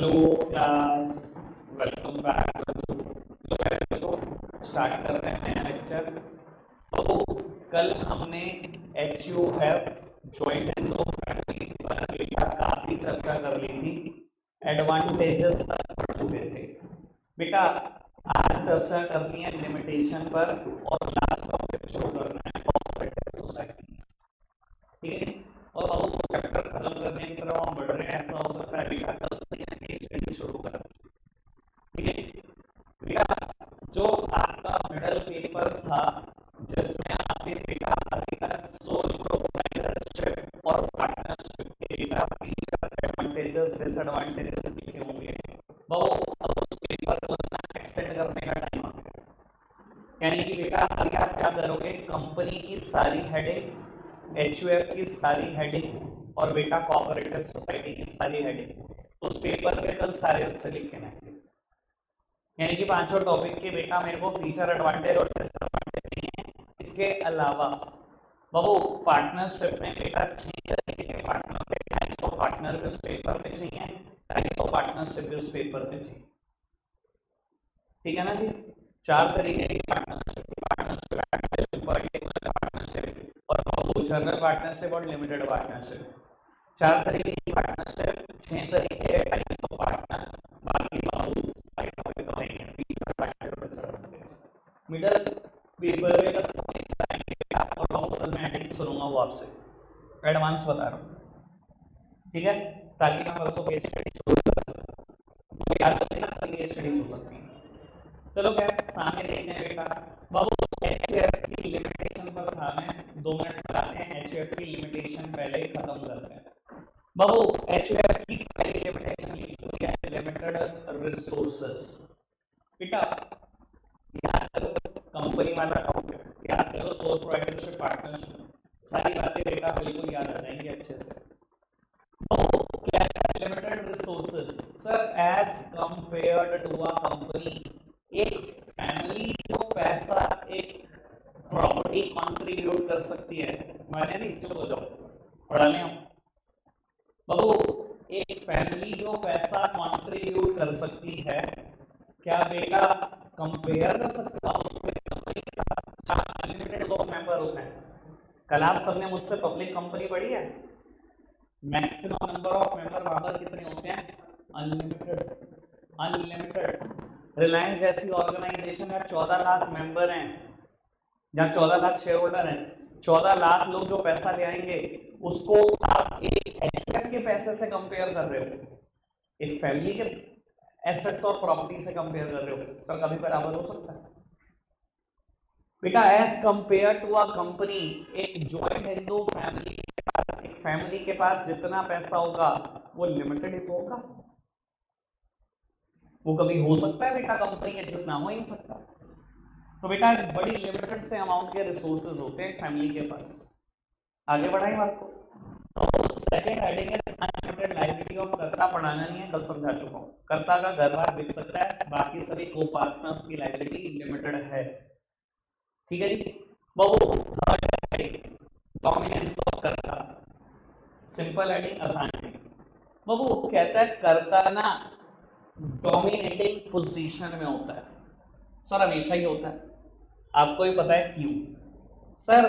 Hello class, welcome back. तो बच्चों start कर रहे हैं लेक्चर। तो कल हमने HUF जॉइंट एंड फैक्टरिंग पर काफी चर्चा कर ली थी, एडवांटेजेस तक पढ़ चुके थे। बेटा आज चर्चा करनी है लिमिटेशन पर और लास्ट टॉपिक शुरू करना है कॉपरेटिव सोसाइटी। ठीक है, और चैप्टर खत्म करने की तरफ हम बढ़ रहे हैं। ऐसा हो सकता है बेटा कल से स्टडी शुरू कर। ठीक है बेटा, जो आपका मिडल पेपर था जिसमें आपने बेटा सोल प्रोप्राइटरशिप और पार्टनरशिप के बेटा फीचर एडवांटेजेस डिसएडवांटेजेस लिखे होंगे, वो अब उस पेपर को एक्सटेंड करने का टाइम आ गया। यानी कि बेटा अभी आप क्या करोगे, कंपनी की सारी हेडिंग, HUF की सारी हेडिंग और बेटा कोऑपरेटिव सोसाइटी की सारी हेडिंग उस पेपर पे कल सारे उससे लिखे रहेंगे। यानी कि पांचों टॉपिक के बेटा मेरे को फीचर एडवांटेज और डिसएडवांटेज चाहिए। इसके अलावा बाबू पार्टनरशिप में बेटा 6 पार्टनर पे 250 पार्टनर पे उस पेपर पे चाहिए, 250 पार्टनरशिप भी उस पेपर पे चाहिए। ठीक है ना जी, 4 तरीके की पार्टनरशिप और जनरल पार्टनरशिप और लिमिटेड पार्टनरशिप, 4 तरीके की पार्टनरशिप, 6 तरीके के पार्टनर, बाकी मिडल पेपर में बस मैट्रिक्स करूंगा वो आपसे एडवांस बता रहा हूँ। ठीक है, ताकि हम उसको केस स्टडी शुरू कर सकते हैं। याद रखना ताकि केस स्टडी हो सकती है। चलो क्या सामने देखते हैं बेटा। बाबू HUF की लिमिटेशन पर था, मैं 2 मिनट बताते हैं। HUF की लिमिटेशन पहले ही खत्म करते हैं। बाबू HUF की पहली लिमिटेशन लिखी है लिमिटेड रिसोर्सेस। बेटा याद करो कंपनी वाला टॉपिक, याद करो सोल प्रोप्राइटरशिप पार्टनरशिप, सारी बातें बेटा बिल्कुल याद आ जाएंगी अच्छे से। Limited resources sir as compared to a company. एक फैमिली को पैसा एक प्रॉपर्टी कंट्रीब्यूट कर सकती है। मैंने नहीं, चलो जाओ पढ़ा ले बाबू। एक फैमिली जो पैसा कंट्रीब्यूट कर सकती है, क्या बेटा कंपेयर कर सकता उसमें 2 मेंबर होते हैं। कल आप सबने मुझसे पब्लिक कंपनी पढ़ी है, मैक्सिमम नंबर ऑफ मेंबर बराबर कितने होते हैं, अनलिमिटेड। रिलायंस जैसी ऑर्गेनाइजेशन में 14 लाख मेंबर हैं, जहाँ 14 लाख शेयर होल्डर हैं, 14 लाख लोग जो पैसा ले आएंगे उसको आप एक HUF के पैसे से कंपेयर कर रहे हो, एक फैमिली के एसेट्स और प्रॉपर्टी से कंपेयर कर रहे हो। सर कभी बराबर हो सकता है बेटा? As compare to a company, एक जॉइंट हिंदू फैमिली के पास, एक फैमिली के पास जितना पैसा होगा वो लिमिटेड ही तो होगा। वो कभी हो सकता है बेटा कंपनी के जितना हो ही नहीं सकता। तो बेटा एक बड़ी लिमिटेड से अमाउंट के रिसोर्सेज होते हैं फैमिली के पास। आगे बढ़ाएं बात को। तो सेकंड हेडिंग है अनलिमिटेड लायबिलिटी ऑफ कर्ता, पढ़ाना नहीं है, कल समझा चुका हूँ। कर्ता का घर बार बिक सकता है, बाकी सभी को पार्टनर्स की लायबिलिटी लिमिटेड है। ठीक है जी बाबू। थर्ड हेडिंग डोमिनेंस ऑफ कर्ता, सिंपल हेडिंग, आसान है बाबू। कहता है कर्ता ना डोमिनेटिंग पोजीशन में होता है। सर हमेशा ही होता है, आपको ही पता है क्यों। सर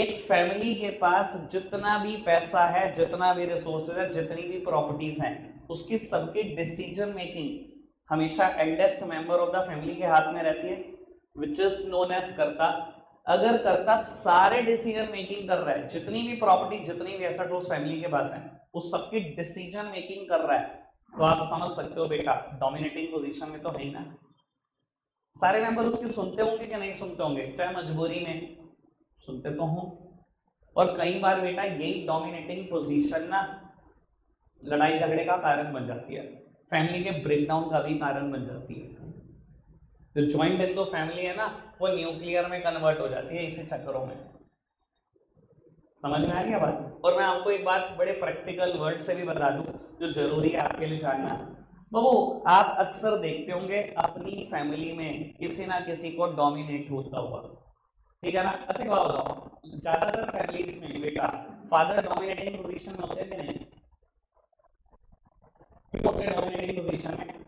एक फैमिली के पास जितना भी पैसा है, जितना भी रिसोर्सेज है, जितनी भी प्रॉपर्टीज हैं, उसकी सबकी डिसीजन मेकिंग हमेशा eldest member of the family के हाथ में रहती है, विच इज नोन एज कर्ता। अगर कर्ता सारे डिसीजन मेकिंग कर रहा है, जितनी भी प्रॉपर्टी जितनी भी एसेट उस फैमिली के पास है उस सबकी डिसीजन मेकिंग कर रहा है, तो आप समझ सकते हो बेटा डोमिनेटिंग पोजीशन में तो है ही ना। सारे मेंबर उसकी सुनते होंगे कि नहीं सुनते होंगे, चाहे मजबूरी में सुनते तो हों। और कई बार बेटा यही डोमिनेटिंग पोजीशन ना लड़ाई झगड़े का कारण बन जाती है, फैमिली के ब्रेकडाउन का भी कारण बन जाती है। जो ज्वाइंट एंड फैमिली है ना वो न्यूक्लियर में कन्वर्ट हो जाती है इसी चक्करों में। समझ में आ गया बात। और मैं आपको एक बात बड़े प्रैक्टिकल वर्ड से भी बता दूं जो जरूरी है आपके लिए जानना। बाबू आप अक्सर देखते होंगे अपनी फैमिली में किसी ना किसी को डोमिनेट होता हुआ। ठीक है ना, अच्छा क्या बताओ ज्यादातर फैमिलीज में बेटा फादर डोमिनेटिंग पोजीशन में होते हैं कि नहीं? पोजीशन में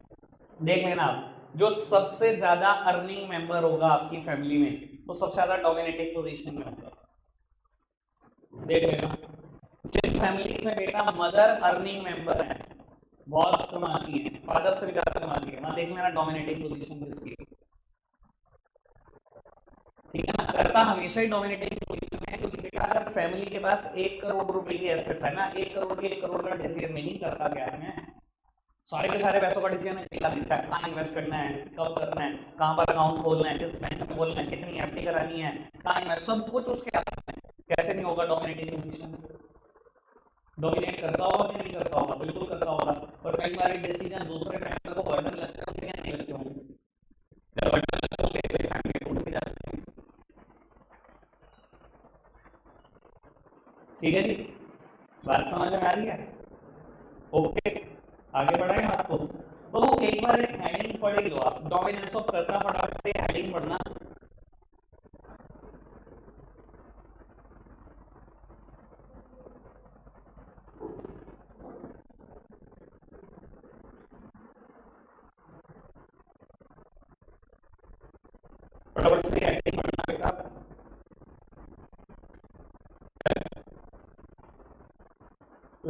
देख लेना आप, जो सबसे ज्यादा अर्निंग मेंबर होगा आपकी फैमिली में वो सबसे ज्यादा डोमिनेटिंग पोजीशन में होगा। देख लेना जिन फैमिलीज में बेटा मदर अर्निंग मेंबर है, बहुत कमाती है, फादर से भी ज्यादा कमाती है, वहां देख लेना डोमिनेटिंग पोजीशन किसकी, ठीक है ना। करता हमेशा ही डोमिनेटिंग पोजीशन है, क्योंकि बेटा अगर फैमिली के पास 1 करोड़ रुपए की एसेट्स है ना, 1 करोड़ का डिसीजन नहीं करता क्या है, सारे के सारे पैसों का डिसीजन लेता है, कहाँ इन्वेस्ट करना है, कब करना है, कहाँ पर अकाउंट खोलना है, किस बैंक में खोलना है, कितनी एफडी करानी है, कहाँ इन्वेस्ट, सब कुछ उसके हाथ में। कैसे नहीं होगा डोमिनेटिंग पोजीशन? डोमिनेट करता होगा कि नहीं करता होगा? बिल्कुल करता होगा, पर कई बार डिसीजन दूसरे फैक्टर को बर्डन लगते होंगे या नहीं लगते होंगे? जब बर्डन लगते होंगे तो फैमिली टूट भी जाती है, ठीक है जी। बात समझ में आ रही है? ओके, आगे बढ़ाएं आपको तो एक बार एक हेडिंग पढ़ लो आप, डोमिनेंस ऑफ करता, फटाफट से हेडिंग पढ़ना।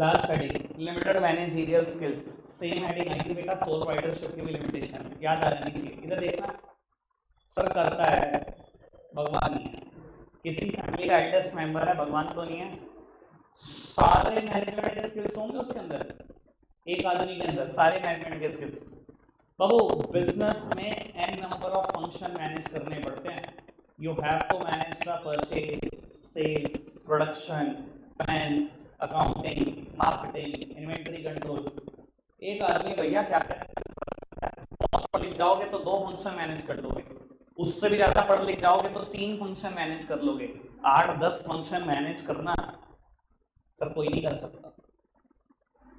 Last heading limited managerial skills, same heading आई थी बेटा सोल राइडरशिप की भी लिमिटेशन, याद आ जानी चाहिए। इधर देखना सर करता है, भगवान नहीं है, किसी फैमिली का एटलीस्ट मेंबर है, भगवान तो नहीं है। सारे मैनेजमेंट के स्किल्स होंगे उसके अंदर, एक आदमी के अंदर सारे मैनेजमेंट के स्किल्स। बाबू बिजनेस में an number of function manage करने पड़ते हैं, you have to manage the purchase, sales, production, finance, accounting, marketing, inventory control. एक आदमी भैया क्या क्या बहुत पढ़ लिख जाओगे तो 2 फंक्शन मैनेज कर लोगे, उससे भी ज्यादा पढ़ लिख जाओगे तो 3 फंक्शन मैनेज कर लोगे। 8-10 फंक्शन मैनेज करना सर कोई नहीं कर सकता।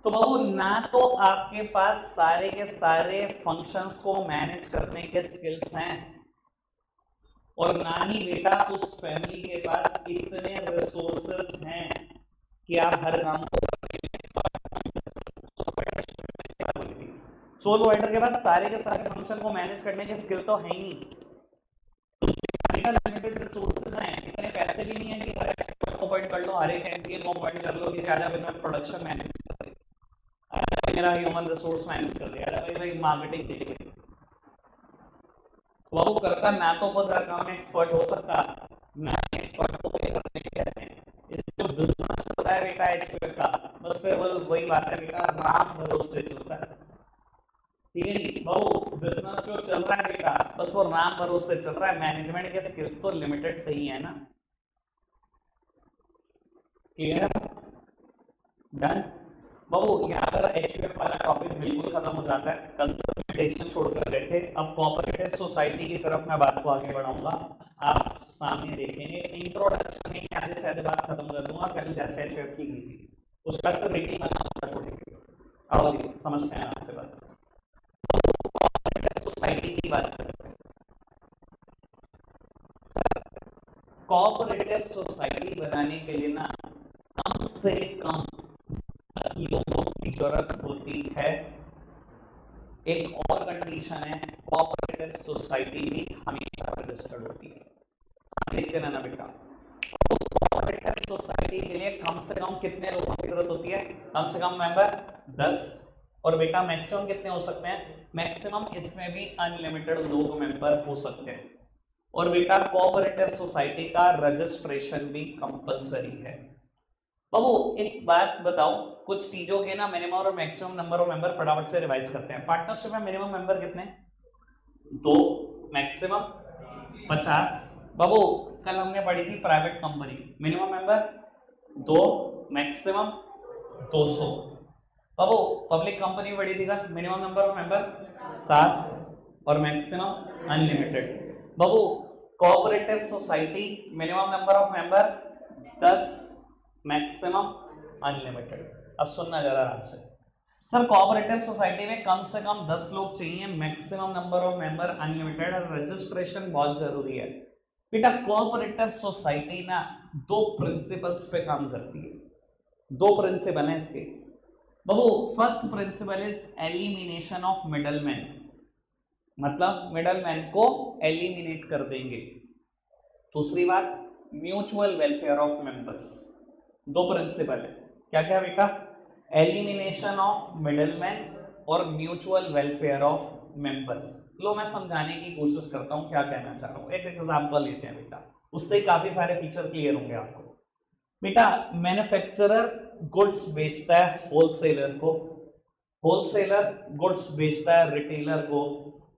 तो बाबू ना तो आपके पास सारे के सारे फंक्शंस को मैनेज करने के स्किल्स हैं, और ना ही बेटा उस फैमिली के पास इतने रिसोर्सेस हैं कि आप हर काम को सोल वाइडर के पास सारे के सारे फंक्शन को मैनेज करने के स्किल तो है ही नहीं, लिमिटेड रिसोर्सेज हैं, इतने पैसे भी नहीं है कि हर एक्सपर्ट को अपॉइंट कर लो, हर एक एमपीए को अपॉइंट कर लो कि ज्यादा बिना प्रोडक्शन मैनेज कर दे, अरे मेरा ह्यूमन रिसोर्स मैनेज कर दे, अरे भाई मार्केटिंग देख ले। वो करता ना तो खुद हर काम में एक्सपर्ट हो सकता, ना एक्सपर्ट को पे करने के पैसे, इसको बिजनेस पता है बेटा एक्सपर्ट का, बस फिर वही बात है बेटा राम भरोसे चलता है, ठीक है जी। वो बिजनेस जो चल रहा है बेटा बस वो राम भरोसे चल रहा है, मैनेजमेंट के स्किल्स तो लिमिटेड से ही है ना, क्लियर डन। बाबू यहाँ पर HUF वाला टॉपिक बिल्कुल खत्म हो जाता है, कल कंसल्टेशन छोड़कर बैठे। अब कोऑपरेटिव सोसाइटी की तरफ मैं बात को आगे बढ़ाऊंगा, आप सामने देखेंगे। इंट्रोडक्शन में आज से आधे बात खत्म कर दूंगा, कल जैसे HUF की गई थी उसका सिर्फ रीडिंग बनाना छोड़ेंगे। अब समझते हैं आपसे बात, कोऑपरेटिव सोसाइटी की बात करते हैं। कोऑपरेटिव सोसाइटी बनाने के लिए ना कम से कम लोगों की जरूरत होती है। एक और कंडीशन है, कोऑपरेटिव सोसाइटी भी हमेशा रजिस्टर्ड होती है, लिख के ना बेटा। कोऑपरेटिव सोसाइटी के लिए कम से कम कितने लोगों की जरूरत होती है? कम से कम मेंबर 10, और बेटा मैक्सिमम कितने हो सकते हैं? मैक्सिमम इसमें भी अनलिमिटेड लोग मेंबर हो सकते हैं। और बेटा कोऑपरेटिव सोसाइटी का रजिस्ट्रेशन भी कंपलसरी है। बाबू एक बात बताओ, कुछ चीजों के ना मिनिमम और मैक्सिमम नंबर ऑफ मेंबर फटाफट से रिवाइज करते हैं। पार्टनरशिप में मिनिमम मेंबर कितने? 2, मैक्सिमम 50। बाबू कल हमने पढ़ी थी private company, minimum member 2, maximum 200। बाबू पब्लिक कंपनी पढ़ी थी कल, मिनिमम नंबर ऑफ मेंबर 7 और मैक्सिमम अनलिमिटेड। बाबू cooperative society minimum number of member 10, maximum unlimited. अब सुनना जरा आराम से, सर कोऑपरेटिव सोसाइटी में कम से कम 10 लोग चाहिए, maximum number of member unlimited और रजिस्ट्रेशन बहुत जरूरी है। बेटा कोऑपरेटिव सोसाइटी ना 2 प्रिंसिपल्स पे काम करती है, 2 प्रिंसिपल हैं इसके। बाबू first principal is elimination of middleman, मतलब मिडलमैन को एलिमिनेट कर देंगे। दूसरी बात म्यूचुअल वेलफेयर ऑफ मेंबर्स। दो प्रिंसिपल है, क्या क्या बेटा? एलिमिनेशन ऑफ मिडलमैन और म्यूचुअल वेलफेयर ऑफ मेंबर्स। लो मैं समझाने की कोशिश करता हूं क्या कहना चाह रहा हूं। एक एग्जाम्पल लेते हैं बेटा, उससे काफी सारे फीचर क्लियर होंगे आपको। बेटा मैन्युफैक्चरर गुड्स बेचता है होलसेलर को, होलसेलर गुड्स बेचता है रिटेलर को,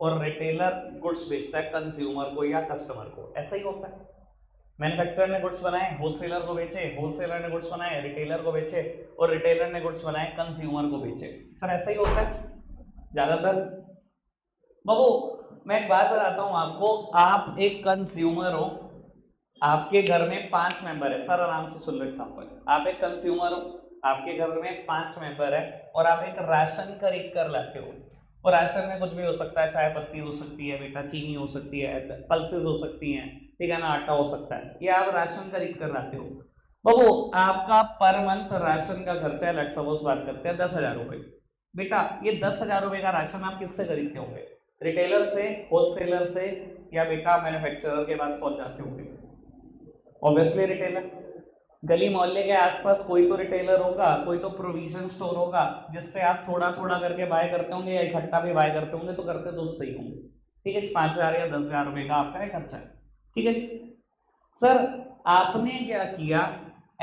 और रिटेलर गुड्स बेचता है कंज्यूमर को या कस्टमर को। ऐसा ही होता है, मैन्युफैक्चरर ने गुड्स बनाए होलसेलर को बेचे, होलसेलर ने गुड्स बनाए रिटेलर को बेचे, और रिटेलर ने गुड्स बनाए कंज्यूमर को बेचे। सर ऐसा ही होता है ज़्यादातर। बाबू मैं एक बात बताता हूँ आपको, आप एक कंज्यूमर हो, आपके घर में 5 मेंबर है। सर आराम से सुन लो एग्जाम्पल। आप एक कंज्यूमर हो, आपके घर में 5 मेंबर है, और आप एक राशन खरीद कर लाते हो। और राशन में कुछ भी हो सकता है, चाय पत्ती हो सकती है बेटा, चीनी हो सकती है, पल्सेस हो सकती हैं, ठीक है ना, आटा हो सकता है। ये आप राशन खरीद कर लाते हो। बाबू आपका पर मंथ राशन का खर्चा है, लेट्स सपोज बात करते हैं 10,000 रुपये। बेटा ये 10,000 रुपये का राशन आप किससे खरीदते होंगे? रिटेलर से, होलसेलर से, या बेटा मैन्युफैक्चरर के पास पहुँच जाते होंगे? Obviously retailer. गली मोहल्ले के आसपास कोई तो रिटेलर होगा, कोई तो प्रोविजन स्टोर होगा, जिससे आप थोड़ा थोड़ा करके बाय करते होंगे या इकट्ठा भी बाय करते होंगे, तो करते तो उससे ही होंगे। ठीक है, 5,000 या 10,000 रुपये का आपका खर्चा है। ठीक है सर, आपने क्या किया,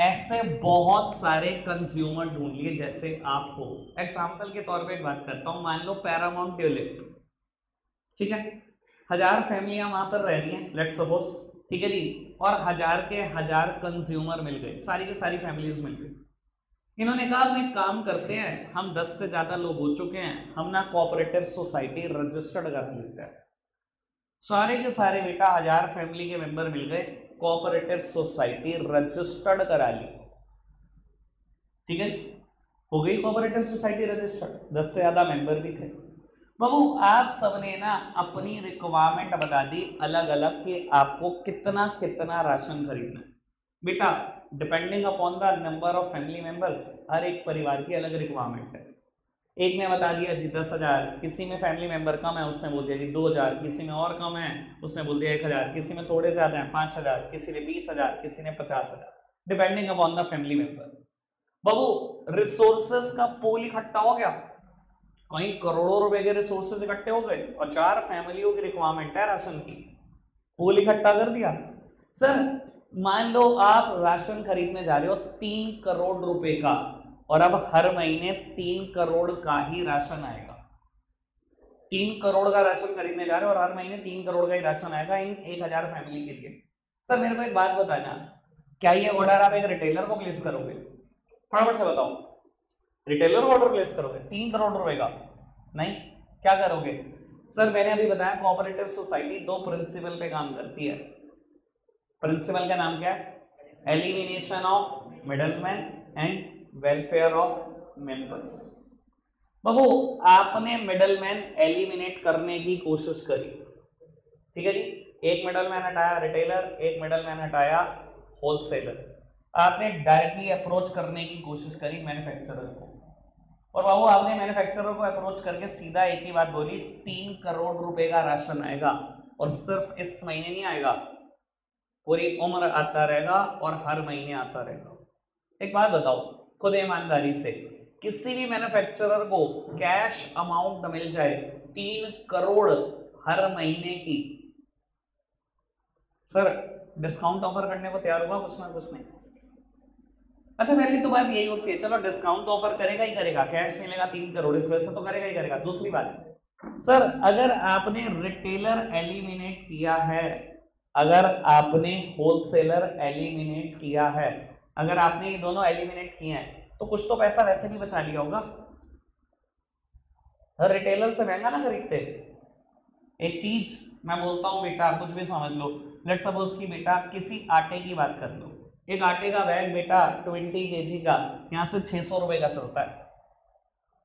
ऐसे बहुत सारे कंज्यूमर ढूंढ लिए जैसे आपको। एग्जाम्पल के तौर पर बात करता हूँ, मान लो पैरामाउंट ड्यूलिप, ठीक है, 1000 फैमिलियाँ वहाँ पर रह रही हैं, लेट्स सपोज, ठीक है जी, और 1000 के 1000 कंज्यूमर मिल गए, सारी के सारी फैमिलीज मिल गई। इन्होंने कहा हम एक काम करते हैं, हम 10 से ज़्यादा लोग हो चुके हैं, हम ना कोऑपरेटिव सोसाइटी रजिस्टर्ड कर लेते हैं। सारे के सारे बेटा 1000 फैमिली के मेंबर मिल गए, कोऑपरेटिव सोसाइटी रजिस्टर्ड करा ली। ठीक है, हो गई कोऑपरेटिव सोसाइटी रजिस्टर्ड, 10 से ज़्यादा मेंबर भी थे। बाबू आप सबने ना अपनी रिक्वायरमेंट बता दी अलग अलग कि आपको कितना कितना राशन खरीदना है। बेटा depending upon the number of family members, हर एक परिवार की अलग रिक्वायरमेंट है। एक ने बता दिया जी 10,000, किसी में फैमिली मेंबर कम है उसने बोल दिया जी 2,000, किसी में और कम है उसने बोल दिया 1,000, किसी में थोड़े ज़्यादा हैं 5,000, किसी ने 20,000, किसी ने 50,000, depending upon the family member. बाबू रिसोर्सेज का पूल इकट्ठा हो गया, कहीं करोड़ों रुपए के रिसोर्सेज इकट्ठे हो गए, और 4 फैमिलियों की रिक्वायरमेंट है राशन की, पूल इकट्ठा कर दिया। सर मान लो आप राशन खरीदने जा रहे हो 3 करोड़ रुपए का, और अब हर महीने 3 करोड़ का ही राशन आएगा। 3 करोड़ का राशन खरीदने जा रहे हो और हर महीने 3 करोड़ का ही राशन आएगा इन 1000 फैमिली के लिए। सर मेरे को एक बात बताना, क्या ये ऑर्डर आप एक रिटेलर को प्लेस करोगे? फटाफट से बताओ, रिटेलर ऑर्डर प्लेस करोगे 3 करोड़ रुपए का? नहीं, क्या करोगे? सर मैंने अभी बताया कोऑपरेटिव सोसाइटी 2 प्रिंसिपल पे काम करती है। प्रिंसिपल का नाम क्या है? Elimination of middleman and welfare of members. बाबू आपने मिडलमैन एलिमिनेट करने की कोशिश करी, ठीक है जी, एक मिडलमैन हटाया रिटेलर, एक मिडलमैन हटाया होलसेलर, आपने डायरेक्टली अप्रोच करने की कोशिश करी मैन्युफैक्चरर को। और बाबू आपने मैन्युफैक्चरर को अप्रोच करके सीधा एक ही बात बोली, 3 करोड़ रुपए का राशन आएगा, और सिर्फ इस महीने नहीं आएगा, पूरी उम्र आता रहेगा और हर महीने आता रहेगा। एक बात बताओ खुद ईमानदारी से, किसी भी मैन्युफैक्चरर को कैश अमाउंट मिल जाए 3 करोड़ हर महीने की, सर डिस्काउंट ऑफर करने को तैयार होगा कुछ ना कुछ? नहीं। अच्छा पहले तो बात यही होती है, चलो डिस्काउंट तो ऑफर करेगा ही करेगा, कैश मिलेगा 3 करोड़ इस वजह से तो करेगा ही करेगा। दूसरी बात सर, अगर आपने रिटेलर एलिमिनेट किया है, अगर आपने होलसेलर एलिमिनेट किया है, अगर आपने ये दोनों एलिमिनेट किए हैं, तो कुछ तो पैसा वैसे भी बचा लिया होगा। हर रिटेलर से महंगा ना खरीदते एक चीज मैं बोलता हूँ बेटा, कुछ भी समझ लो, लेट्स सपोज कि बेटा किसी आटे की बात कर लो, एक आटे का बैग बेटा 20 केजी का यहाँ से 600 रुपए का चलता है।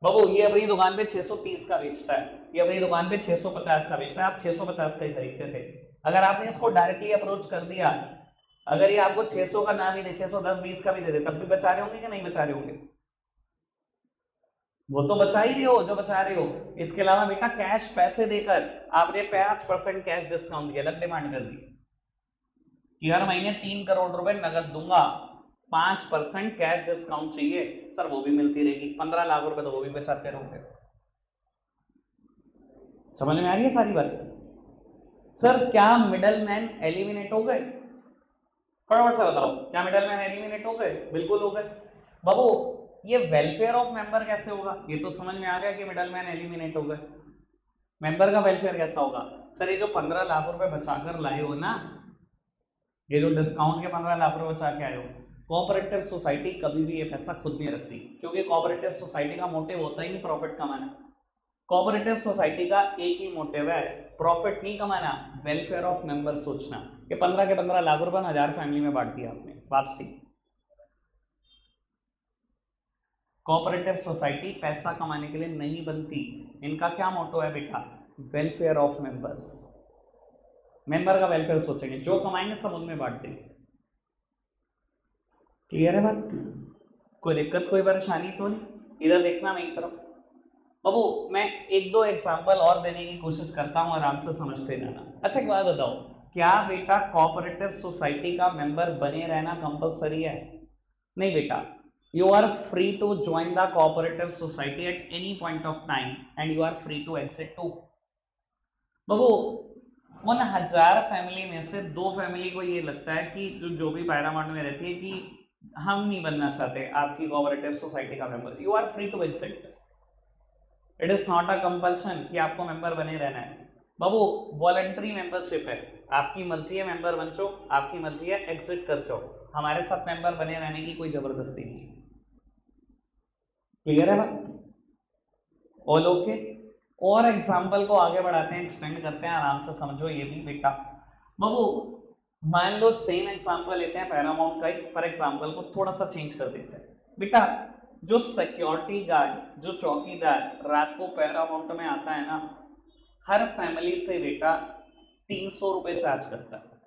बाबू ये अपनी दुकान पे 630 का बेचता है, ये अपनी दुकान पे 650 का बेचता है, आप 650 का ही खरीदते थे। अगर आपने इसको डायरेक्टली अप्रोच कर दिया, अगर ये आपको 600 का ना भी दे 610-20 का भी दे दे, तब भी बचा रहे होंगे कि नहीं बचा रहे होंगे? वो तो बचा ही रहे हो जो बचा रहे हो, इसके अलावा बेटा कैश पैसे देकर आपने 5% कैश डिस्काउंट की अलग डिमांड कर दी कि हर महीने 3 करोड़ रुपए नगद दूंगा, 5% कैश डिस्काउंट चाहिए। सर वो भी मिलती रहेगी, 15 लाख रुपए तो वो भी बचाते रहोगे। समझ में आ रही है सारी बात? सर क्या मिडल मैन एलिमिनेट हो गए? फटाफट से बताओ, क्या मिडल मैन एलिमिनेट हो गए? बिल्कुल हो गए। बाबू ये वेलफेयर ऑफ मेंबर कैसे होगा? ये तो समझ में आ गया कि मिडलमैन एलिमिनेट हो गए, मेंबर का वेलफेयर कैसा होगा? सर ये जो 15 लाख रुपए बचाकर लाए हो ना, ये जो डिस्काउंट के 15 लाख रुपए बचा के आए हो, कोऑपरेटिव सोसाइटी कभी भी ये पैसा खुद नहीं रखती, क्योंकि कोऑपरेटिव सोसाइटी का मोटिव होता ही नहीं प्रॉफिट कमाना। कोऑपरेटिव सोसाइटी का एक ही मोटिव है, प्रॉफिट नहीं कमाना, वेलफेयर ऑफ मेंबर सोचना। ये 15 के 15 लाख रुपए 1000 फैमिली में बांट दिया आपने, वापसी। कोऑपरेटिव सोसाइटी पैसा कमाने के लिए नहीं बनती, इनका क्या मोटो है बेटा? वेलफेयर ऑफ मेंबर्स, मेंबर का वेलफेयर सोचेंगे, जो कमाएंगे सब उनमें बांट देंगे। क्लियर है बात? कोई दिक्कत कोई परेशानी तो नहीं? इधर देखना मेरी तरफ बाबू, मैं 1-2 एग्जाम्पल और देने की कोशिश करता हूँ, आराम से समझते रहना। अच्छा एक बात बताओ, क्या बेटा कोऑपरेटिव सोसाइटी का मेंबर बने रहना कंपल्सरी है? नहीं बेटा, you are free to join the cooperative society at any point of time and you are free to exit too। बाबू 1000 फैमिली में से 2 फैमिली को ये लगता है कि जो भी पैरामाउंट में रहती है कि हम नहीं बनना चाहते आपकी कोऑपरेटिव सोसाइटी का member, you are free to exit, it is not a compulsion कि आपको मेंबर बने रहना है। बाबू वॉलंटरी मेंबरशिप है, आपकी मर्जी है मेंबर बन जाओ, आपकी मर्जी है एग्जिट कर जाओ, हमारे साथ मेंबर बने रहने की कोई जबरदस्ती नहीं। क्लियर है बात? All okay. और एग्जाम्पल को आगे बढ़ाते हैं, एक्सपेंड करते हैं, आराम से समझो ये भी बेटा। बाबू मान लो सेम एग्जाम्पल लेते हैं पैरामाउंट का ही, पर एग्जाम्पल को थोड़ा सा चेंज कर देते हैं। बेटा जो सिक्योरिटी गार्ड, जो चौकीदार रात को पैरामाउंट में आता है ना, हर फैमिली से बेटा 300 रुपये चार्ज करता है।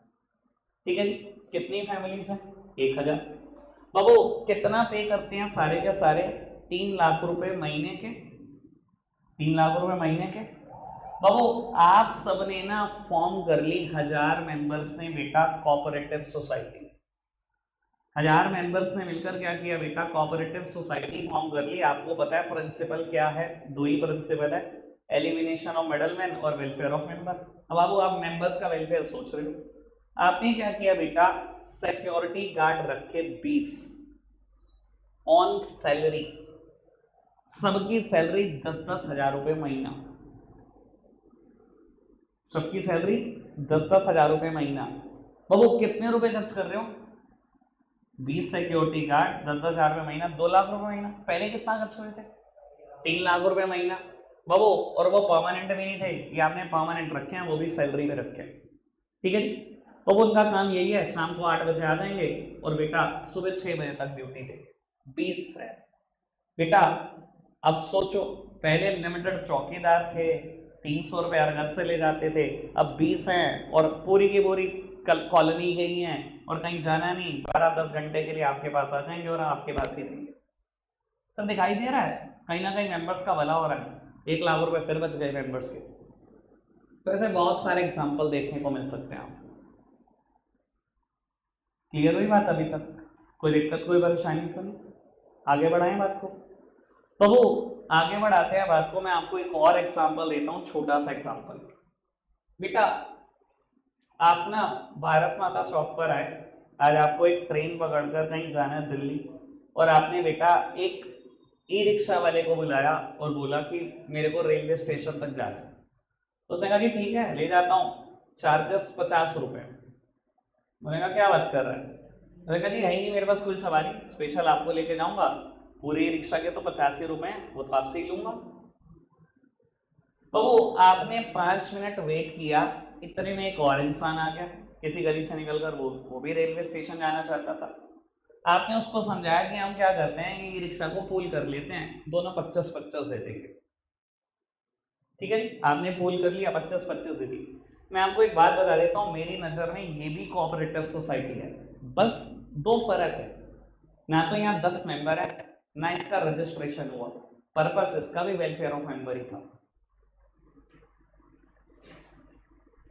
ठीक है जी, कितनी फैमिलीज हैं? 1000। बाबू कितना पे करते हैं सारे के सारे? 3 लाख रुपए महीने के, 3 लाख रुपए महीने के। बाबू आप सबने ना फॉर्म कर ली, 1000 मेंबर्स ने बेटा कोऑपरेटिव सोसाइटी, 1000 मेंबर्स ने मिलकर क्या किया बेटा? कोऑपरेटिव सोसाइटी फॉर्म कर ली। आपको पता है प्रिंसिपल क्या है? 2 ही प्रिंसिपल है, एलिमिनेशन ऑफ मिडलमैन और वेलफेयर ऑफ मेंबर। अब बाबू आप मेंबर्स का वेलफेयर सोच रहे हो, आपने क्या किया बेटा? सिक्योरिटी गार्ड रखे 20 ऑन सैलरी, सबकी सैलरी 10-10 हजार रुपए महीना, सबकी सैलरी 10-10 हजार रुपए महीना। बाबू कितने रुपए खर्च कर रहे हो? 20 सिक्योरिटी गार्ड, 10-10 हजार रुपए महीना, 2 लाख रुपए महीना। पहले कितना खर्च हुए थे? 3 लाख रुपए महीना बाबू, और वो परमानेंट भी नहीं थे, ये आपने परमानेंट रखे हैं, वो भी सैलरी में रखे हैं। ठीक है जी, तो उनका काम यही है, शाम को 8 बजे आ जाएंगे और बेटा सुबह 6 बजे तक ड्यूटी दे, 20 है बेटा। अब सोचो पहले लिमिटेड चौकीदार थे, 300 रुपये हर घर से ले जाते थे, अब 20 हैं और पूरी की पूरी कॉलोनी गई है और कहीं जाना नहीं, 12-10 घंटे के लिए आपके पास आ जाएंगे और आपके पास ही रहेंगे। सब दिखाई दे रहा है, कहीं ना कहीं मेम्बर्स का भला हो रहा है, 1 लाख रुपये फिर बच गए मेम्बर्स के। तो ऐसे बहुत सारे एग्जाम्पल देखने को मिल सकते हैं आप। क्लियर हुई बात अभी तक? कोई दिक्कत कोई परेशानी तो नहीं? आगे बढ़ाएं बात को। तो वो आगे बढ़ाते हैं बात को, मैं आपको एक और एग्जाम्पल देता हूँ, छोटा सा एग्जाम्पल। बेटा आप ना भारत माता चौक पर आए, आज आपको एक ट्रेन पकड़कर कहीं जाना है दिल्ली, और आपने बेटा एक ई रिक्शा वाले को बुलाया और बोला कि मेरे को रेलवे स्टेशन तक जाना है। उसने कहा कि ठीक है ले जाता हूँ, चार्जेस 50 रुपये। मैंने कहा क्या बात कर रहा है? मैंने कहा जी है नहीं मेरे पास कोई सवारी, स्पेशल आपको लेके जाऊंगा, पूरी रिक्शा के तो 85 रुपये हैं, वो तो आपसे ही लूंगा। बाबू आपने 5 मिनट वेट किया, इतने में एक और इंसान आ गया, किसी गली से निकल कर, वो भी रेलवे स्टेशन जाना चाहता था। आपने उसको समझाया कि हम क्या करते हैं, ये रिक्शा को पूल कर लेते हैं, दोनों 50-50 दे देंगे। ठीक है जी, आपने पूल कर लिया, 50-50 दे दी। मैं आपको एक बात बता देता हूँ, मेरी नज़र में ये भी कोऑपरेटिव सोसाइटी है, बस 2 फर्क है, ना तो यहाँ 10 मेंबर है, ना इसका रजिस्ट्रेशन हुआ, पर्पस इसका भी वेलफेयर ऑफ मेंबर ही था।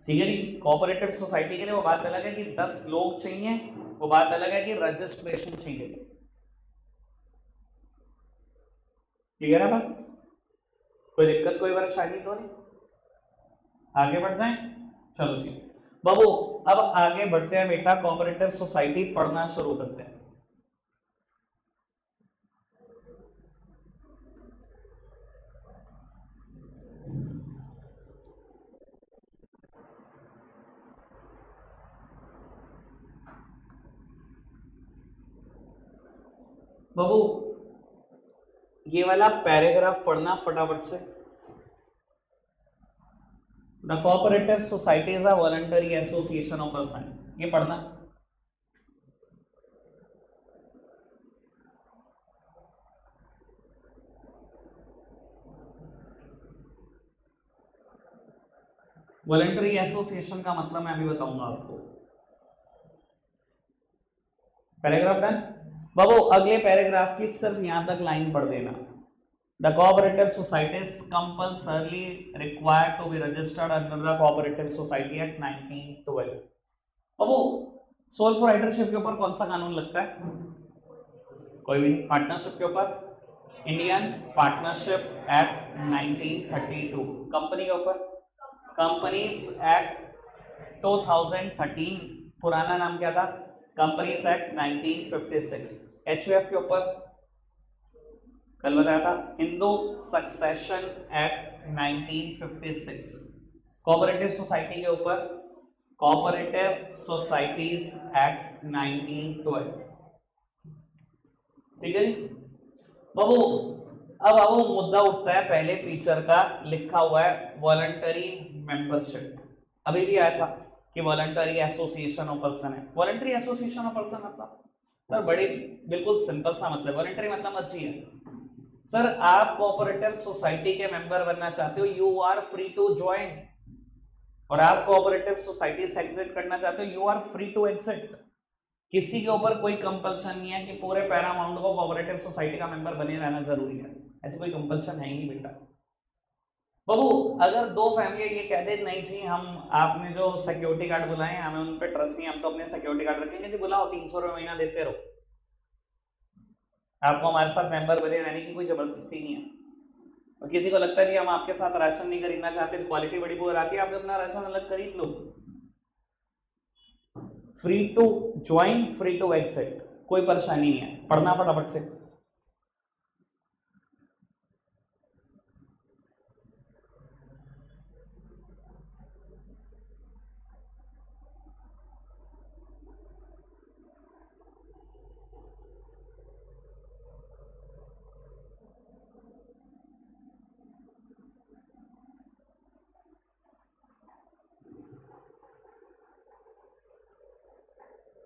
ठीक है जी, कोऑपरेटिव सोसाइटी के लिए वो बात अलग है कि 10 लोग चाहिए, वो बात अलग है कि रजिस्ट्रेशन चाहिए। ठीक है ना बात, कोई दिक्कत कोई परेशानी तो नहीं? आगे बढ़ जाए, चलो जी बाबू अब आगे बढ़ते हैं बेटा, कोऑपरेटिव सोसाइटी पढ़ना शुरू करते हैं। बाबू ये वाला पैराग्राफ पढ़ना फटाफट से। The cooperative society is a voluntary association of the science, ये पढ़ना। वॉलंटरी एसोसिएशन का मतलब मैं अभी बताऊंगा आपको। पैराग्राफ डन बाबू, अगले पैराग्राफ की सिर्फ यहां तक लाइन पढ़ देना। The cooperative societies compulsorily required to be registered under the cooperative society act 1912। बाबू सोल प्रोप्राइटरशिप के ऊपर कौन सा कानून लगता है? कोई भी पार्टनरशिप के ऊपर इंडियन पार्टनरशिप एक्ट 1932, कंपनी के ऊपर कंपनीज एक्ट 2013, पुराना नाम क्या था? Companies act 1956। HUF के ऊपर कल बताया था, Hindu succession act 1956। Cooperative society के ऊपर कोऑपरेटिव सोसाइटीज एक्ट 1912। ठीक है जी बाबू, अब वो मुद्दा उठता है पहले फीचर का, लिखा हुआ है वॉलंटरी मेंबरशिप। अभी भी आया था कि वॉलंटरी एसोसिएशन ऑफ पर्सन है। वॉलंटरी एसोसिएशन ऑफ पर्सन मतलब सर बड़े बिल्कुल सिंपल सा मतलब, वॉलंटरी मतलब अच्छी है सर, आप कोऑपरेटिव सोसाइटी के मेंबर बनना चाहते हो, you are free to join, और आप कोऑपरेटिव सोसाइटी से एग्जिट करना चाहते हो, you are free to exit. किसी के ऊपर कोई कंपल्शन नहीं है कि पूरे पैरामाउंट को कोऑपरेटिव सोसाइटी का मेंबर बने रहना जरूरी है, ऐसी कोई कंपल्शन है ही नहीं बेटा। बाबू अगर दो फैमिली ये कह दे नहीं जी हम, आपने जो सिक्योरिटी गार्ड बुलाए हैं हमें उन पे ट्रस्ट नहीं, हम तो अपने सिक्योरिटी गार्ड रखेंगे, जी बुलाओ 300 रुपये महीना देते रहो, आपको हमारे साथ मेंबर बने रहने की कोई जबरदस्ती नहीं है। और किसी को लगता है कि हम आपके साथ राशन नहीं खरीदना चाहते, क्वालिटी बड़ी बुरी आती है, आप अपना राशन अलग खरीद लो। Free to join, free to exit, कोई परेशानी नहीं है। पढ़ना फटाफट से।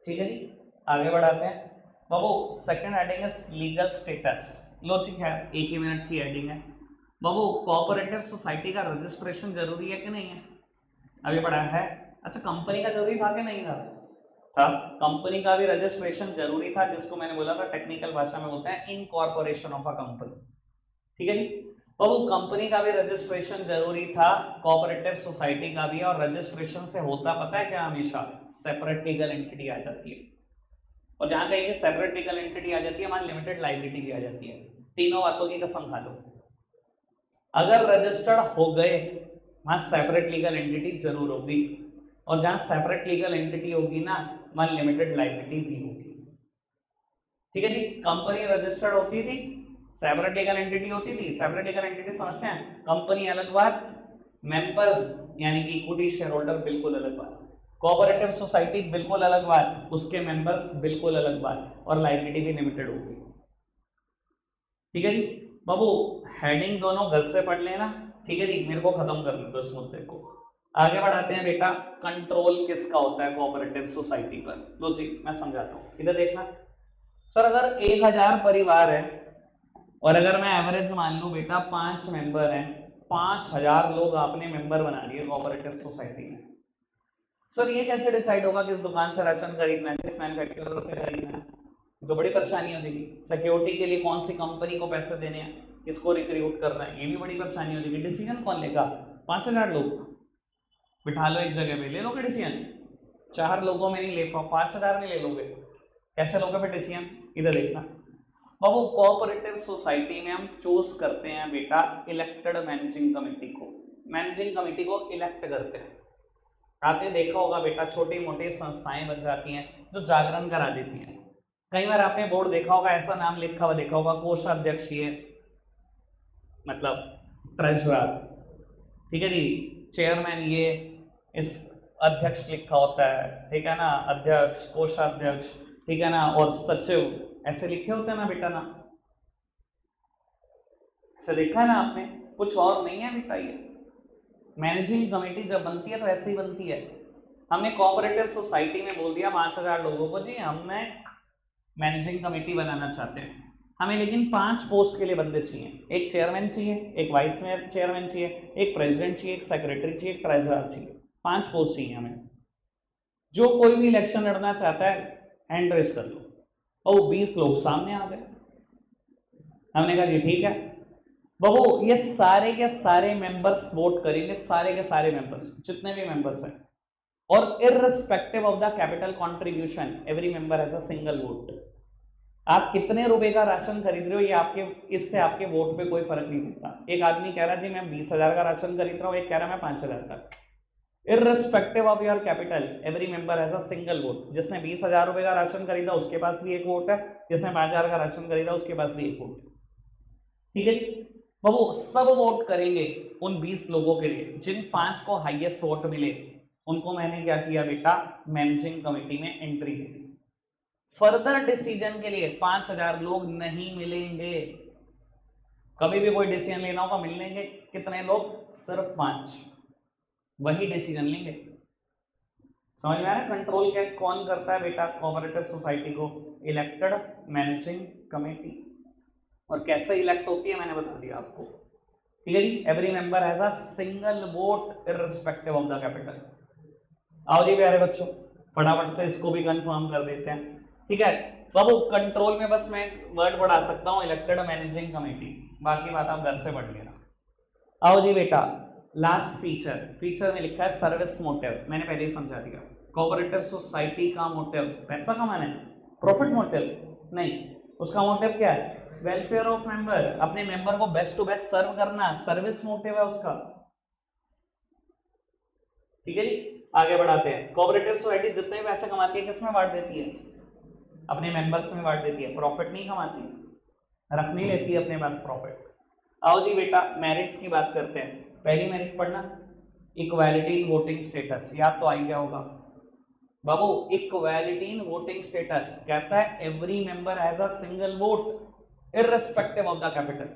ठीक है जी, आगे बढ़ाते हैं बाबू। सेकंड हेडिंग है लीगल स्टेटस। लो ठीक है, एक ही मिनट की हेडिंग है बाबू। कोऑपरेटिव सोसाइटी का रजिस्ट्रेशन जरूरी है कि नहीं है? अभी पढ़ा है। अच्छा, कंपनी का जरूरी था कि नहीं था? कंपनी का भी रजिस्ट्रेशन जरूरी था, जिसको मैंने बोला था टेक्निकल भाषा में बोलते हैं इनकॉर्पोरेशन ऑफ अ कंपनी। ठीक है जी बाबू, कंपनी का भी रजिस्ट्रेशन जरूरी था, कोऑपरेटिव सोसाइटी का भी, और रजिस्ट्रेशन से होता पता है क्या, हमेशा सेपरेट लीगल एंटिटी आ जाती है, और जहां कहीं भी सेपरेट लीगल एंटिटी आ जाती है हमारी लिमिटेड लायबिलिटी भी आ जाती है। तीनों बातों की कसम खा लो, अगर रजिस्टर्ड हो गए वहां सेपरेट लीगल एंटिटी जरूर होगी, और जहां सेपरेट लीगल एंटिटी होगी ना वहां लिमिटेड लायबिलिटी भी होगी। ठीक है जी, कंपनी रजिस्टर्ड होती थी, सेपरेट लीगल एंटिटी होती थी। सेपरेट लीगल एंटिटी समझते हैं, कंपनी अलग बात, मेंबर्स यानी कि इक्विटी शेयर होल्डर बिल्कुल अलग बात, कोऑपरेटिव सोसाइटी बिल्कुल अलग बात, उसके मेंबर्स बिल्कुल अलग बात, और लायबिलिटी भी लिमिटेड होगी। ठीक है जी बाबू, हेडिंग दोनों घर से पढ़ लेना। ठीक है जी, मेरे को खत्म करने दो इस मुद्दे को। आगे बढ़ाते हैं बेटा, कंट्रोल किसका होता है कोऑपरेटिव सोसाइटी पर? लो जी मैं समझाता हूँ, इधर देखना सर। अगर 1000 परिवार है और अगर मैं एवरेज मान लूं बेटा 5 मेंबर हैं, 5000 लोग आपने मेंबर बना लिए कोऑपरेटिव सोसाइटी में। सर ये कैसे डिसाइड होगा किस दुकान से राशन खरीदना है, किस मैन्युफैक्चरर से खरीदना है? तो बड़ी परेशानी हो जाएगी। सिक्योरिटी के लिए कौन सी कंपनी को पैसे देने हैं, किसको रिक्रूट करना है, ये भी बड़ी परेशानी हो जाएगी। डिसीजन कौन लेगा? 5000 लोग बिठा लो एक जगह पे, ले लोगे डिसीजन? 4 लोगों में नहीं ले पाओ, 5000 में ले लोगे, कैसे लोगे फिर डिसीजन? इधर देखना बाबू, कोऑपरेटिव सोसाइटी में हम चूज करते हैं बेटा इलेक्टेड मैनेजिंग कमेटी को, मैनेजिंग कमेटी को इलेक्ट करते हैं। आपने देखा होगा बेटा छोटी मोटी संस्थाएं बन जाती हैं जो जागरण करा देती हैं। कई बार आपने बोर्ड देखा होगा ऐसा नाम लिखा हुआ देखा होगा, कोषाध्यक्षीय मतलब ट्रेजरर, ठीक है जी, चेयरमैन ये इस अध्यक्ष लिखा होता है, ठीक है ना, अध्यक्ष कोषाध्यक्ष, ठीक है ना, और सचिव ऐसे लिखे होते हैं ना बेटा, ना ऐसे देखा है ना आपने, कुछ और नहीं है बेटा। ये मैनेजिंग कमेटी जब बनती है तो ऐसे ही बनती है। हमने कोऑपरेटिव सोसाइटी में बोल दिया 5000 लोगों को जी हमने मैनेजिंग कमेटी बनाना चाहते हैं, हमें लेकिन 5 पोस्ट के लिए बंदे चाहिए, एक चेयरमैन चाहिए, एक वाइस चेयरमैन चाहिए, एक प्रेसिडेंट चाहिए, एक सेक्रेटरी चाहिए, एक ट्रेजरर चाहिए, 5 पोस्ट चाहिए हमें। जो कोई भी इलेक्शन लड़ना चाहता है हैंड रेस कर लो, और वो 20 लोग सामने आ गए। हमने कहा कि ठीक है बाबू, ये सारे के सारे मेंबर्स वोट करेंगे, सारे के सारे मेंबर्स जितने भी मेंबर्स हैं, और irrespective of the capital contribution every member has a single vote. आप कितने रुपए का राशन खरीद रहे हो ये आपके, इससे आपके वोट पे कोई फर्क नहीं पड़ता। एक आदमी कह रहा जी मैं 20,000 का राशन खरीद रहा हूँ, एक कह रहा मैं 5,000 का। Irrespective of your capital every member has a single vote. जिसने 20,000 रुपए का राशन खरीदा उसके पास भी एक वोट है, जिसने 5,000 का राशन खरीदा उसके पास भी एक वोट है, ठीक है बाबू। सब वोट करेंगे उन 20 लोगों के लिए, जिन 5 को हाइएस्ट वोट मिले उनको मैंने क्या किया बेटा मैनेजिंग कमेटी में एंट्री दी। फर्दर डिसीजन के लिए 5000 लोग नहीं मिलेंगे, कभी भी कोई डिसीजन लेना होगा मिलेंगे कितने लोग? सिर्फ 5, वही डिसीजन लेंगे। समझ में आ रहा है कंट्रोल क्या कौन करता है बेटा कोऑपरेटिव सोसाइटी को? Elected managing committee. और कैसे इलेक्ट होती है मैंने बता दिया आपको, ठीक है जी। Every member has a single vote irrespective of the capital. आओ जी प्यारे बच्चों फटाफट से इसको भी कंफर्म कर देते हैं, ठीक है बाबू। कंट्रोल में बस मैं वर्ड बढ़ा सकता हूँ इलेक्टेड मैनेजिंग कमेटी, बाकी बात आप घर से बढ़ लेना। आओ जी बेटा लास्ट फीचर, फीचर में लिखा है सर्विस मोटिव, मैंने पहले ही समझा दिया। कोऑपरेटिव सोसाइटी का मोटिव पैसा कमाना है, प्रॉफिट मोटिव नहीं, उसका मोटिव क्या है? वेलफेयर ऑफ मेंबर, अपने मेंबर को बेस्ट टू बेस्ट सर्व करना, सर्विस मोटिव है उसका, ठीक है जी। आगे बढ़ाते हैं, कोऑपरेटिव सोसाइटी जितने भी पैसे कमाती है किसमें बांट देती है? अपने मेंबर्स में बांट देती है, प्रॉफिट नहीं कमाती, रख नहीं लेती है अपने पास प्रॉफिट। आओ जी बेटा मेरिट्स की बात करते हैं। पहली मेरिट पढ़ना, इक्वालिटी इन वोटिंग स्टेटस, याद तो आ ही गया होगा बाबू। इक्वालिटी इन वोटिंग स्टेटस कहता है every member has a single vote irrespective of the capital.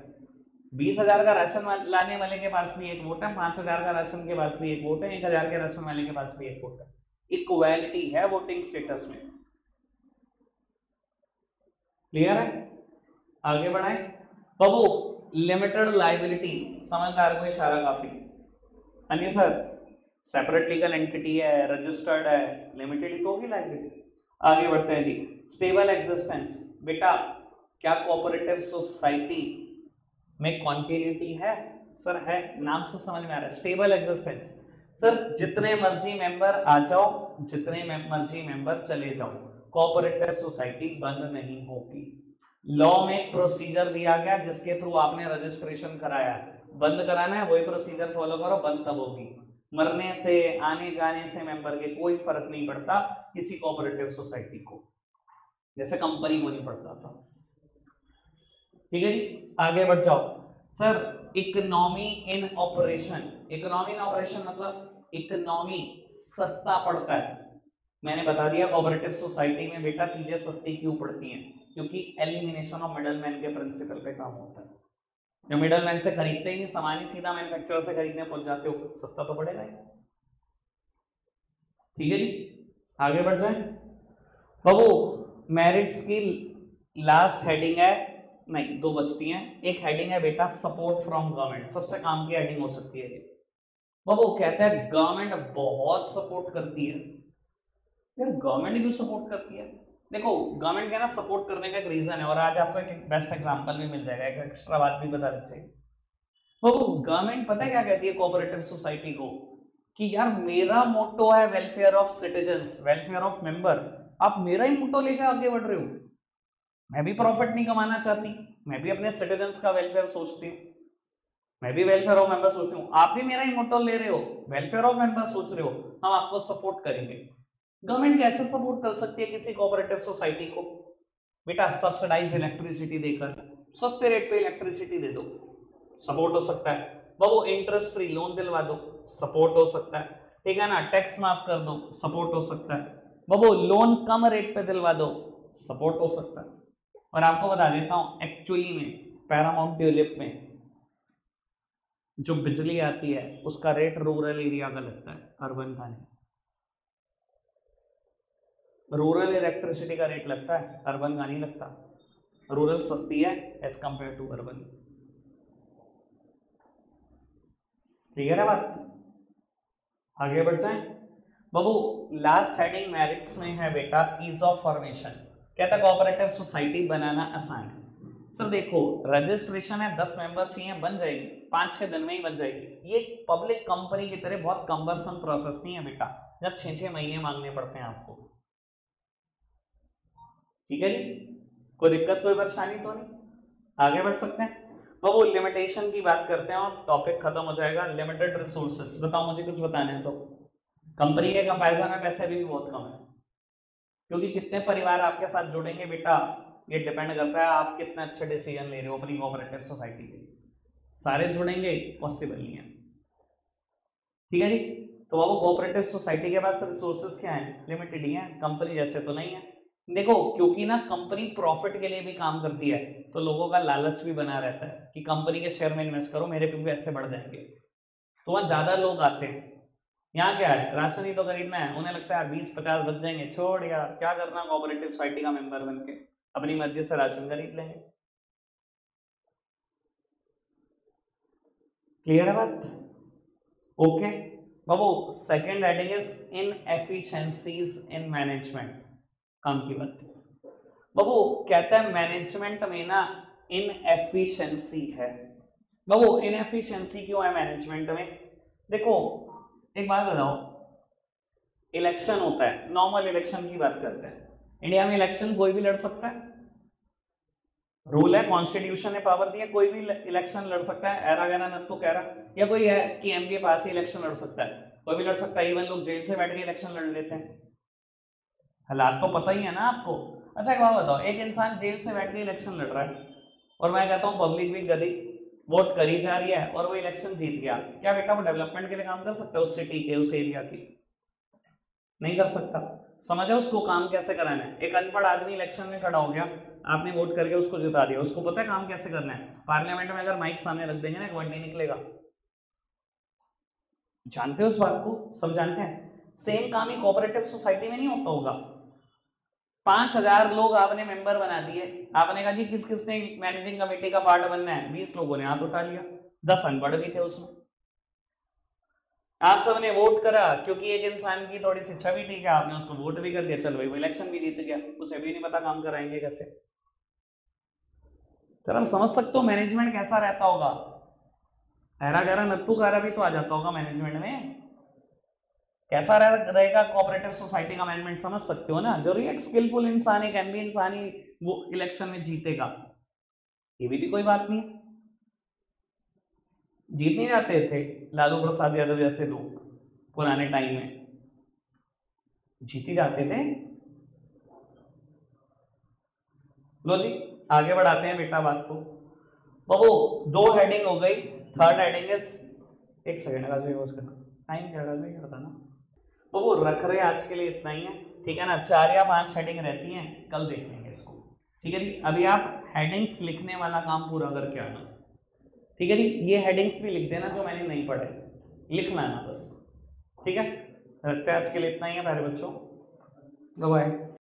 20,000 का राशन लाने वाले के पास भी एक वोट है, 5,000 का राशन के पास भी एक वोट है, 1,000 के राशन वाले के पास भी एक वोट है, इक्वालिटी है वोटिंग स्टेटस में। क्लियर है? आगे बढ़ाए बाबू, लिमिटेड लाइबिलिटी, समझदार को इशारा काफी। अन्य सर सेपरेट लीगल एंटिटी है, रजिस्टर्ड है, लिमिटेड तो होगी लाइबिलिटी। आगे बढ़ते हैं जी, स्टेबल एग्जिस्टेंस बेटा क्या कोऑपरेटिव सोसाइटी में कॉन्टिन्यूटी है? सर है, नाम से समझ में आ रहा है स्टेबल एग्जिस्टेंस। सर जितने मर्जी मेंबर आ जाओ, जितने मर्जी मेंबर चले जाओ, कोऑपरेटिव सोसाइटी बंद नहीं होगी। लॉ में प्रोसीजर दिया गया जिसके थ्रू आपने रजिस्ट्रेशन कराया, बंद कराना है वही प्रोसीजर फॉलो करो, बंद तब होगी। मरने से आने जाने से मेंबर के कोई फर्क नहीं पड़ता किसी कोऑपरेटिव सोसाइटी को, जैसे कंपनी को नहीं पड़ता था, ठीक है जी। आगे बढ़ जाओ sir, economy in operation, economy in operation मतलब इकोनॉमी सस्ता पड़ता है। मैंने बता दिया कोऑपरेटिव सोसाइटी में बेटा चीजें सस्ती क्यों पड़ती हैं, क्योंकि एलिमिनेशन ऑफ मिडलमैन के प्रिंसिपल पे काम होता है। जो मिडलमैन से खरीदते ही सामान ही सीधा मैन्युफैक्चरर से खरीदने पहुंच जाते हो, सस्ता तो पड़ेगा ही, ठीक है जी। आगे बढ़ जाए बाबू, मेरिट्स की लास्ट हेडिंग है, नहीं दो बचती हैं, एक हेडिंग है बेटा सपोर्ट फ्रॉम गवर्नमेंट, सबसे काम की हेडिंग हो सकती है बाबू। कहते हैं गवर्नमेंट बहुत सपोर्ट करती है। यार गवर्नमेंट क्यों सपोर्ट करती है? देखो गवर्नमेंट का ना सपोर्ट करने का एक रीज़न है, और आज आपको एक बेस्ट एग्जांपल भी मिल जाएगा, एक एक्स्ट्रा बात भी बता देते हैं। वो गवर्नमेंट पता है क्या कहती है कोऑपरेटिव सोसाइटी को कि यार मेरा मोटो है welfare of citizens, welfare of member, आप मेरा ही मोटो लेकर आगे बढ़ रहे हो। मैं भी प्रॉफिट नहीं कमाना चाहती, मैं भी अपने सिटीजन्स का वेलफेयर सोचती हूँ, मैं भी वेलफेयर ऑफ मेंबर सोचती हूँ, आप भी मेरा ही मोटो ले रहे हो, वेलफेयर ऑफ मेंबर सोच रहे हो, हम आपको सपोर्ट करेंगे। गवर्नमेंट कैसे सपोर्ट कर सकती है किसी कोऑपरेटिव सोसाइटी को? बेटा सब्सिडाइज इलेक्ट्रिसिटी देकर, सस्ते रेट पे इलेक्ट्रिसिटी दे दो, सपोर्ट हो सकता है। बाबू इंटरेस्ट फ्री लोन दिलवा दो, सपोर्ट हो सकता है। ठीक है ना, टैक्स माफ कर दो, सपोर्ट हो सकता है। बाबू लोन कम रेट पे दिलवा दो, सपोर्ट हो सकता है। और आपको बता देता हूँ एक्चुअली में पैरामाउंट ड्यूलिप में जो बिजली आती है उसका रेट रूरल एरिया का लगता है, अर्बन का नहीं। रूरल इलेक्ट्रिसिटी का रेट लगता है, अर्बन का नहीं लगता। रूरल सस्ती है as compare to urban. Clear है बात? आगे बढ़ जाए बाबू। लास्ट हेडिंग मेरिट्स में है बेटा ईज ऑफ फॉर्मेशन। कहता है कोऑपरेटिव सोसाइटी बनाना आसान है। सर देखो रजिस्ट्रेशन है, 10 मेंबर चाहिए, बन जाएगी 5-6 दिन में ही बन जाएगी। ये पब्लिक कंपनी की तरह बहुत कंबरसम प्रोसेस नहीं है बेटा, जब 6-6 महीने मांगने पड़ते हैं आपको। ठीक है जी, कोई दिक्कत कोई परेशानी तो नहीं? आगे बढ़ सकते हैं। बाबू लिमिटेशन की बात करते हैं और टॉपिक खत्म हो जाएगा। लिमिटेड रिसोर्सेस, बताओ मुझे कुछ बताने हैं तो। कंपनी के कंपैरिजन में पैसे भी बहुत कम है, क्योंकि कितने परिवार आपके साथ जुड़ेंगे बेटा ये डिपेंड करता है आप कितने अच्छे डिसीजन ले रहे हो अपनी कोऑपरेटिव सोसाइटी के। सारे जुड़ेंगे पॉसिबल नहीं है। ठीक है जी, तो बाबू कोऑपरेटिव सोसाइटी के पास रिसोर्सेज क्या है? लिमिटेड ही है, कंपनी जैसे तो नहीं है। देखो क्योंकि ना कंपनी प्रॉफिट के लिए भी काम करती है, तो लोगों का लालच भी बना रहता है कि कंपनी के शेयर में इन्वेस्ट करो, मेरे पे भी पैसे बढ़ जाएंगे, तो वहाँ ज़्यादा लोग आते हैं। यहाँ क्या है, राशन ही तो खरीदना है, उन्हें लगता है 20-50 बच जाएंगे, छोड़ यार क्या करना, कोऑपरेटिव सोसाइटी का मेंबर बन के अपनी मर्जी से राशन खरीद लेंगे। क्लियर है बात? ओके बाबू, second heading is inefficiencies in management, काम की बात। बाबू कहता है मैनेजमेंट में ना इनएफिशिएंसी है। बाबू इनएफिशिएंसी क्यों है मैनेजमेंट में? देखो एक बात बताओ, इलेक्शन होता है, नॉर्मल इलेक्शन की बात करते हैं। इंडिया में इलेक्शन कोई भी लड़ सकता है, रूल है, कॉन्स्टिट्यूशन ने पावर दी है, कोई भी इलेक्शन लड़ सकता है, ऐरा गैरा नत्थू कहरा, या कोई है कि एम के पास ही इलेक्शन लड़ सकता है, कोई भी लड़ सकता है। इवन लोग जेल से बैठ के इलेक्शन लड़ लेते हैं, हालात तो पता ही है ना आपको। अच्छा एक बात बताओ, एक इंसान जेल से बैठ के इलेक्शन लड़ रहा है और मैं कहता हूँ पब्लिक भी गधी वोट करी जा रही है और वो इलेक्शन जीत गया, क्या बेटा वो डेवलपमेंट के लिए काम कर सकता है उस सिटी के, उस एरिया की? नहीं कर सकता। समझो उसको काम कैसे कराना है। एक अनपढ़ आदमी इलेक्शन में खड़ा हो गया, आपने वोट करके उसको जिता दिया, उसको पता है काम कैसे करना है। पार्लियामेंट में अगर माइक सामने रख देंगे ना, एक वर्ड नहीं निकलेगा। जानते हो उस बात को, सब जानते हैं। सेम काम ही कोऑपरेटिव सोसाइटी में नहीं होता होगा। 5,000 लोग आपने मेंबर बना दिए, आपने कहा जी किस किसने मैनेजिंग कमेटी का पार्ट बनना है, 20 लोगों ने हाथ उठा लिया, 10 अनपढ़ भी थे उसमें। आप सबने वोट करा क्योंकि एक इंसान की थोड़ी शिक्षा भी ठीक है, आपने उसको वोट भी कर दिया, चल भाई वो इलेक्शन भी जीत गया, उसे भी नहीं पता काम कराएंगे कैसे। चलो आप समझ सकते हो मैनेजमेंट कैसा रहता होगा, हैरा गहरा नत्थू कारा भी तो आ जाता होगा मैनेजमेंट में। कैसा रहेगा कोऑपरेटिव सोसाइटी का मैनेजमेंट, समझ सकते हो ना। जरूरी एक स्किलफुल इंसान, एक एमबी इंसान ही वो इलेक्शन में जीतेगा, ये भी कोई बात नहीं है। जीत नहीं जाते थे लालू प्रसाद यादव जैसे लोग पुराने टाइम में, जीते जाते थे। लो जी आगे बढ़ाते हैं बेटा बात को। बाबू दो हेडिंग हो गई, थर्ड हेडिंग इज, एक सेकेंड टाइम क्या बताना बाबू, रख रहे आज के लिए इतना ही है। ठीक है ना, 4 या 5 हेडिंग रहती हैं, कल देख लेंगे इसको। ठीक है जी, अभी आप हेडिंग्स लिखने वाला काम पूरा करके आना। ठीक है जी, ये हेडिंग्स भी लिख देना जो मैंने नहीं पढ़े, लिखना ना बस। ठीक है, रखते हैं आज के लिए इतना ही है प्यारे बच्चों, बाय।